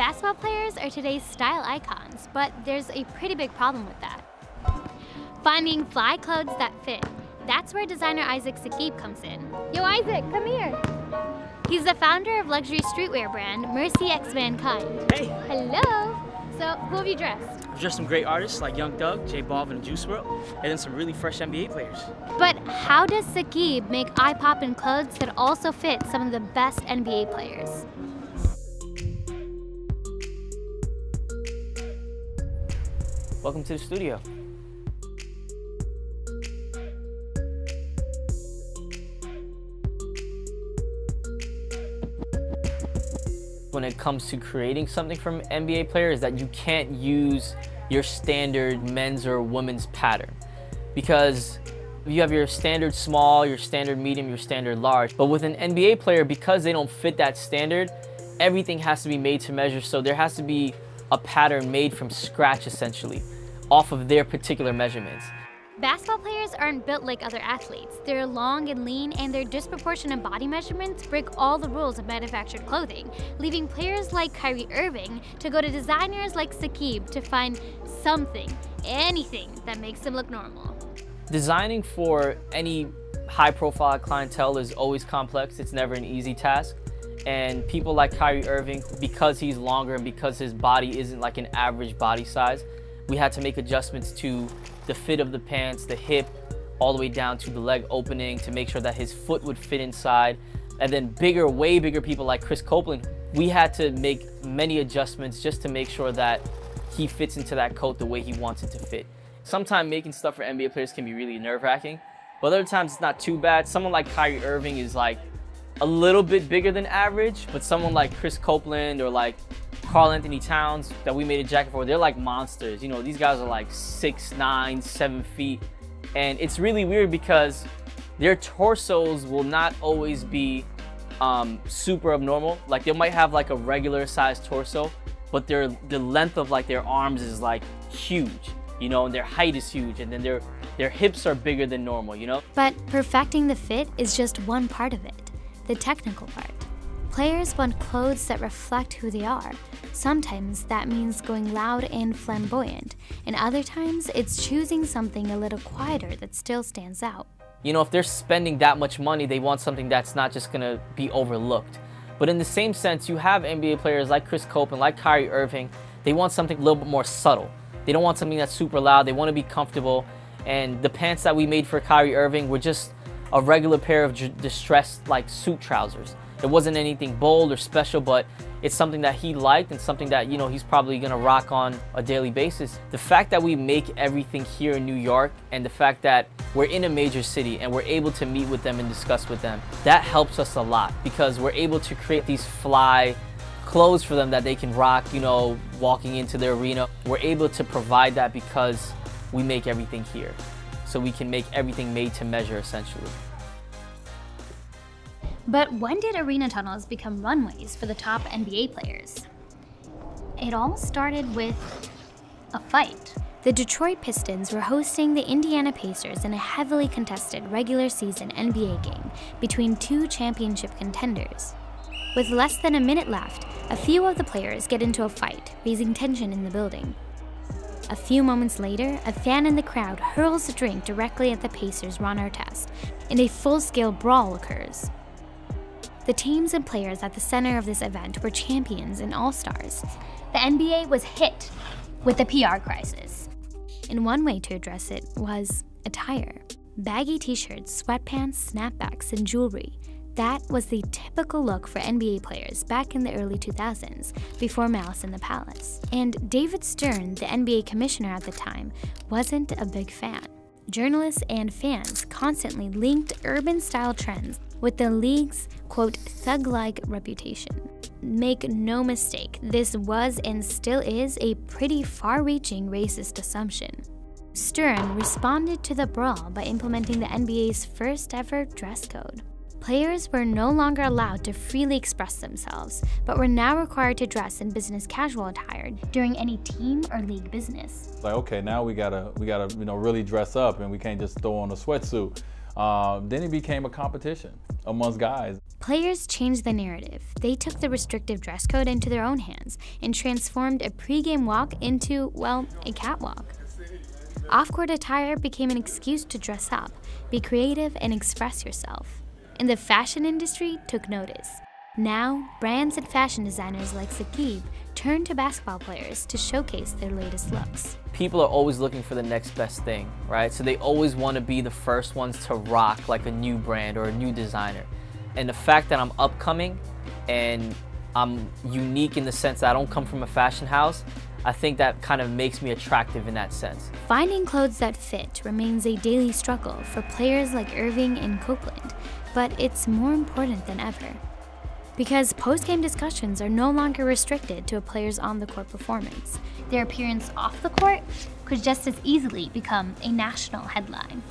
Basketball players are today's style icons, but there's a pretty big problem with that. Finding fly clothes that fit. That's where designer Isaac Saqib comes in. Yo, Isaac, come here. He's the founder of luxury streetwear brand Mercy X Mankind. Hey. Hello. So, who have you dressed? I've dressed some great artists like Young Thug, J Balvin, and Juice WRLD, and then some really fresh NBA players. But how does Saqib make eye-popping clothes that also fit some of the best NBA players? Welcome to the studio. When it comes to creating something from NBA players, that you can't use your standard men's or women's pattern, because you have your standard small, your standard medium, your standard large. But with an NBA player, because they don't fit that standard, everything has to be made to measure. So there has to be a pattern made from scratch, essentially, off of their particular measurements. Basketball players aren't built like other athletes. They're long and lean, and their disproportionate body measurements break all the rules of manufactured clothing, leaving players like Kyrie Irving to go to designers like Saqib to find something, anything, that makes them look normal. Designing for any high-profile clientele is always complex. It's never an easy task. And people like Kyrie Irving, because he's longer and because his body isn't like an average body size, we had to make adjustments to the fit of the pants, the hip, all the way down to the leg opening to make sure that his foot would fit inside. And then bigger, way bigger people like Chris Copeland, we had to make many adjustments just to make sure that he fits into that coat the way he wants it to fit. Sometimes making stuff for NBA players can be really nerve-wracking, but other times it's not too bad. Someone like Kyrie Irving is like a little bit bigger than average, but someone like Chris Copeland or like Carl Anthony Towns that we made a jacket for, they're like monsters. You know, these guys are like 6'9", 7 feet. And it's really weird because their torsos will not always be super abnormal. Like they might have like a regular sized torso, but the length of like their arms is like huge, you know, and their height is huge. And then their hips are bigger than normal, you know? But perfecting the fit is just one part of it, the technical part. Players want clothes that reflect who they are. Sometimes that means going loud and flamboyant, and other times it's choosing something a little quieter that still stands out. You know, if they're spending that much money, they want something that's not just gonna be overlooked. But in the same sense, you have NBA players like Chris Copeland, like Kyrie Irving, they want something a little bit more subtle. They don't want something that's super loud, they wanna be comfortable. And the pants that we made for Kyrie Irving were just a regular pair of distressed like suit trousers. It wasn't anything bold or special, but it's something that he liked and something that, you know, he's probably gonna rock on a daily basis. The fact that we make everything here in New York and the fact that we're in a major city and we're able to meet with them and discuss with them, that helps us a lot because we're able to create these fly clothes for them that they can rock, you know, walking into the arena. We're able to provide that because we make everything here. So we can make everything made to measure, essentially. But when did arena tunnels become runways for the top NBA players? It all started with a fight. The Detroit Pistons were hosting the Indiana Pacers in a heavily contested regular season NBA game between two championship contenders. With less than a minute left, a few of the players get into a fight, raising tension in the building. A few moments later, a fan in the crowd hurls a drink directly at the Pacers' Ron Artest, and a full-scale brawl occurs. The teams and players at the center of this event were champions and all-stars. The NBA was hit with the PR crisis. And one way to address it was attire. Baggy t-shirts, sweatpants, snapbacks, and jewelry. That was the typical look for NBA players back in the early 2000s, before Malice in the Palace. And David Stern, the NBA commissioner at the time, wasn't a big fan. Journalists and fans constantly linked urban-style trends with the league's, quote, thug-like reputation. Make no mistake, this was and still is a pretty far-reaching racist assumption. Stern responded to the brawl by implementing the NBA's first-ever dress code. Players were no longer allowed to freely express themselves, but were now required to dress in business casual attire during any team or league business. Like, okay, now we gotta, you know, really dress up, and we can't just throw on a sweatsuit Then it became a competition amongst guys. Players changed the narrative. They took the restrictive dress code into their own hands and transformed a pregame walk into, well, a catwalk. Off-court attire became an excuse to dress up, be creative, and express yourself. And the fashion industry took notice. Now, brands and fashion designers like Saqib turn to basketball players to showcase their latest looks. People are always looking for the next best thing, right? So they always want to be the first ones to rock like a new brand or a new designer. And the fact that I'm upcoming and I'm unique in the sense that I don't come from a fashion house, I think that kind of makes me attractive in that sense. Finding clothes that fit remains a daily struggle for players like Irving and Copeland, but it's more important than ever. Because post-game discussions are no longer restricted to a player's on-the-court performance. Their appearance off the court could just as easily become a national headline.